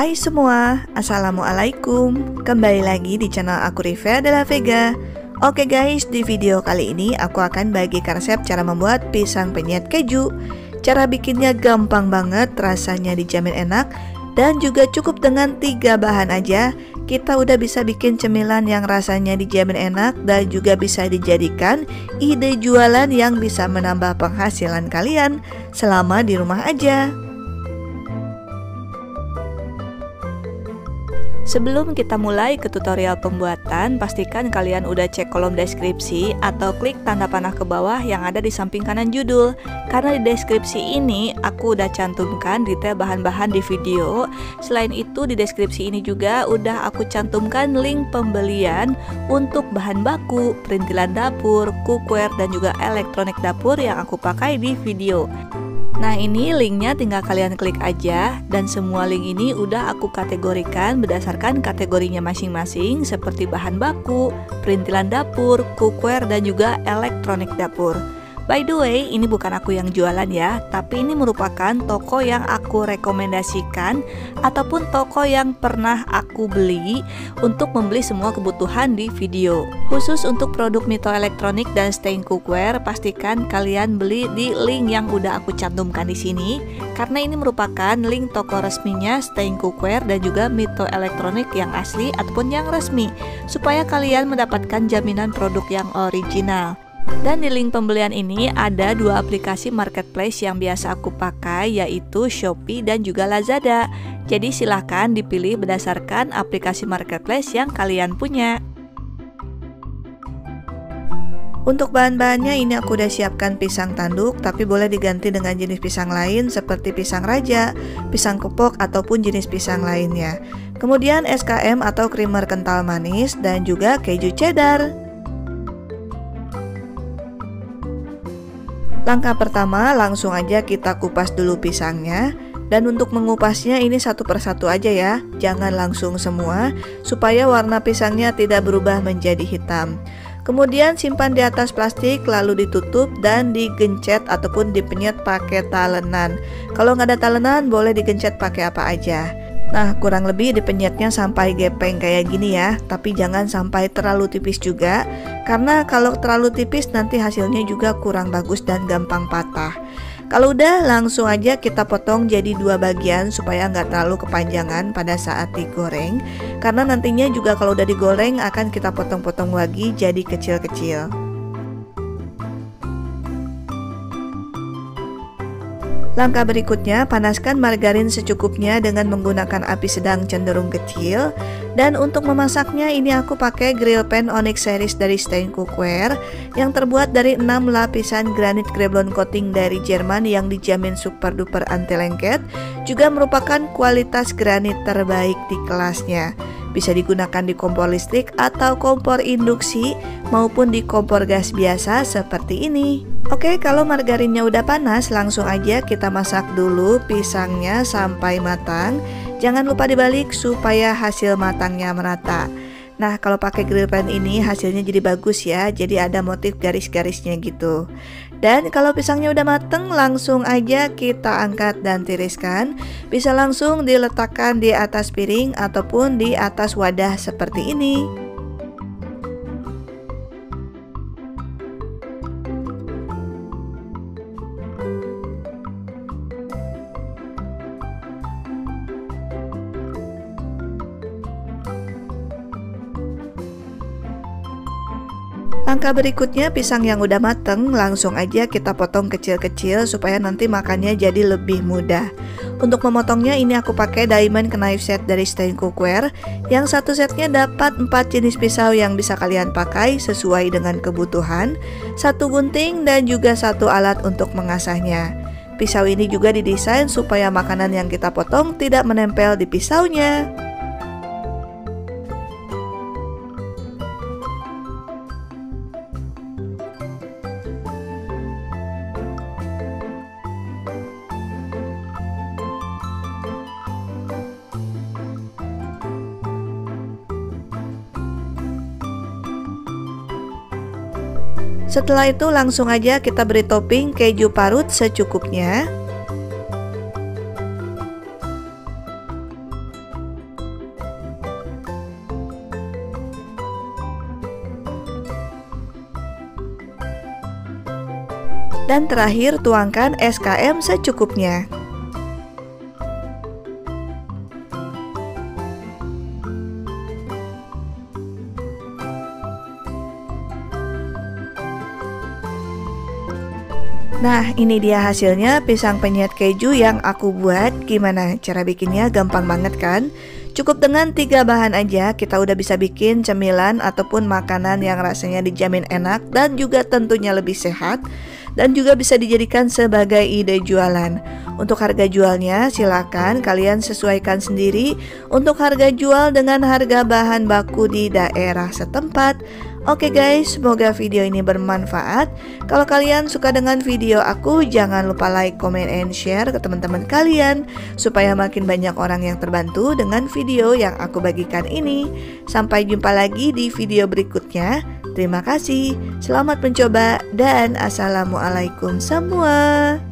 Hai semua, Assalamualaikum. Kembali lagi di channel aku, Rivell De La Vega. Oke guys, di video kali ini aku akan bagi resep cara membuat pisang penyet keju. Cara bikinnya gampang banget, rasanya dijamin enak. Dan juga cukup dengan 3 bahan aja, kita udah bisa bikin cemilan yang rasanya dijamin enak. Dan juga bisa dijadikan ide jualan yang bisa menambah penghasilan kalian selama di rumah aja. Sebelum kita mulai ke tutorial pembuatan, pastikan kalian udah cek kolom deskripsi atau klik tanda panah ke bawah yang ada di samping kanan judul. Karena di deskripsi ini aku udah cantumkan detail bahan-bahan di video. Selain itu di deskripsi ini juga udah aku cantumkan link pembelian untuk bahan baku, perintilan dapur, cookware, dan juga elektronik dapur yang aku pakai di video. Nah, ini linknya tinggal kalian klik aja, dan semua link ini udah aku kategorikan berdasarkan kategorinya masing-masing seperti bahan baku, perintilan dapur, cookware, dan juga elektronik dapur. By the way, ini bukan aku yang jualan ya, tapi ini merupakan toko yang aku rekomendasikan ataupun toko yang pernah aku beli untuk membeli semua kebutuhan di video. Khusus untuk produk Mito Elektronik dan Stein Cookware, pastikan kalian beli di link yang udah aku cantumkan di sini, karena ini merupakan link toko resminya Stein Cookware dan juga Mito Elektronik yang asli ataupun yang resmi, supaya kalian mendapatkan jaminan produk yang original. Dan di link pembelian ini ada 2 aplikasi marketplace yang biasa aku pakai, yaitu Shopee dan juga Lazada. Jadi silahkan dipilih berdasarkan aplikasi marketplace yang kalian punya. Untuk bahan-bahannya ini aku udah siapkan pisang tanduk, tapi boleh diganti dengan jenis pisang lain seperti pisang raja, pisang kepok, ataupun jenis pisang lainnya. Kemudian SKM atau creamer kental manis dan juga keju cheddar. Langkah pertama, langsung aja kita kupas dulu pisangnya. Dan untuk mengupasnya ini satu persatu aja ya, jangan langsung semua, supaya warna pisangnya tidak berubah menjadi hitam. Kemudian simpan di atas plastik, lalu ditutup dan digencet ataupun dipenyet pakai talenan. Kalau nggak ada talenan, boleh digencet pakai apa aja. Nah, kurang lebih dipenyetnya sampai gepeng kayak gini ya, tapi jangan sampai terlalu tipis juga, karena kalau terlalu tipis nanti hasilnya juga kurang bagus dan gampang patah. Kalau udah, langsung aja kita potong jadi 2 bagian supaya nggak terlalu kepanjangan pada saat digoreng, karena nantinya juga kalau udah digoreng akan kita potong-potong lagi jadi kecil-kecil. Langkah berikutnya, panaskan margarin secukupnya dengan menggunakan api sedang cenderung kecil. Dan untuk memasaknya ini aku pakai grill pan onyx series dari Stein Cookware yang terbuat dari 6 lapisan granit Kreblon coating dari Jerman yang dijamin super duper anti lengket. Juga merupakan kualitas granit terbaik di kelasnya. Bisa digunakan di kompor listrik atau kompor induksi maupun di kompor gas biasa seperti ini. Oke, kalau margarinnya udah panas, langsung aja kita masak dulu pisangnya sampai matang. Jangan lupa dibalik supaya hasil matangnya merata. Nah, kalau pakai grill pan ini hasilnya jadi bagus ya, jadi ada motif garis-garisnya gitu. Dan kalau pisangnya udah mateng, langsung aja kita angkat dan tiriskan. Bisa langsung diletakkan di atas piring ataupun di atas wadah seperti ini. Langkah berikutnya, pisang yang udah mateng langsung aja kita potong kecil-kecil supaya nanti makannya jadi lebih mudah. Untuk memotongnya ini aku pakai Diamond Knife Set dari Stein Cookware yang satu setnya dapat 4 jenis pisau yang bisa kalian pakai sesuai dengan kebutuhan, 1 gunting dan juga 1 alat untuk mengasahnya. Pisau ini juga didesain supaya makanan yang kita potong tidak menempel di pisaunya. Setelah itu langsung aja kita beri topping keju parut secukupnya. Dan terakhir tuangkan SKM secukupnya. Nah, ini dia hasilnya pisang penyet keju yang aku buat. Gimana cara bikinnya? Gampang banget kan? Cukup dengan 3 bahan aja kita udah bisa bikin cemilan ataupun makanan yang rasanya dijamin enak dan juga tentunya lebih sehat, dan juga bisa dijadikan sebagai ide jualan. Untuk harga jualnya silakan kalian sesuaikan sendiri untuk harga jual dengan harga bahan baku di daerah setempat. Oke guys, semoga video ini bermanfaat. Kalau kalian suka dengan video aku, jangan lupa like, comment, and share ke teman-teman kalian supaya makin banyak orang yang terbantu dengan video yang aku bagikan ini. Sampai jumpa lagi di video berikutnya. Terima kasih, selamat mencoba, dan assalamualaikum semua.